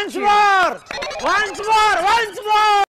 Once more! Once more! Once more!